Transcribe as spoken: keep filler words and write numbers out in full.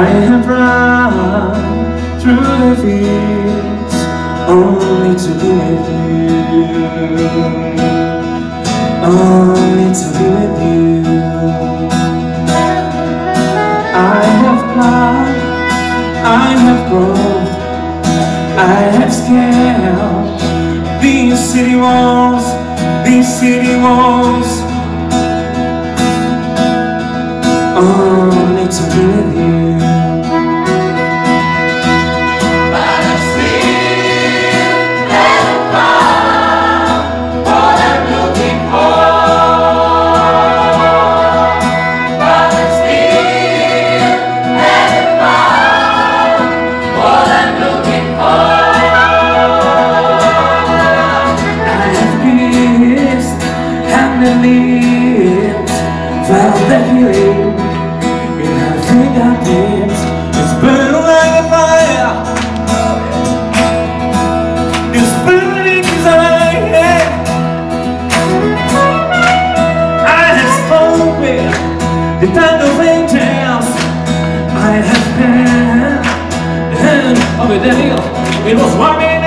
I have run through the fields only to be with you, only to be with you. I have plowed, I have grown, I have scaled these city walls, these city walls, only to be with you. But I'm still not found what I'm looking for. But I'm still not found what I'm looking for. I have kissed and believed, felt the healing. It's burning like a fire, it's burning inside. I have spoken the tongue of angels, I have been the hand of a devil. It was warming